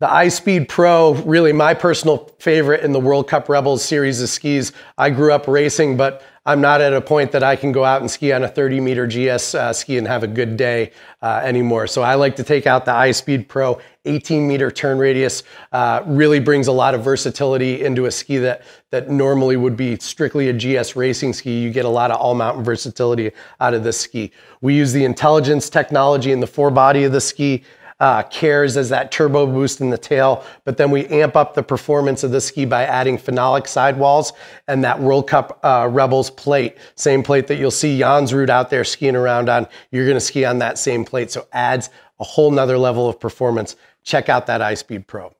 The iSpeed Pro, really my personal favorite in the World Cup Rebels series of skis. I grew up racing, but I'm not at a point that I can go out and ski on a 30-meter GS ski and have a good day anymore. So I like to take out the iSpeed Pro 18-meter turn radius. Really brings a lot of versatility into a ski that normally would be strictly a GS racing ski. You get a lot of all-mountain versatility out of this ski. We use the intelligence technology in the forebody of the ski. Cares as that turbo boost in the tail, but then we amp up the performance of the ski by adding phenolic sidewalls and that World Cup Rebels plate, same plate that you'll see Jan Zrout out there skiing around on. You're going to ski on that same plate, so adds a whole nother level of performance. Check out that iSpeed Pro.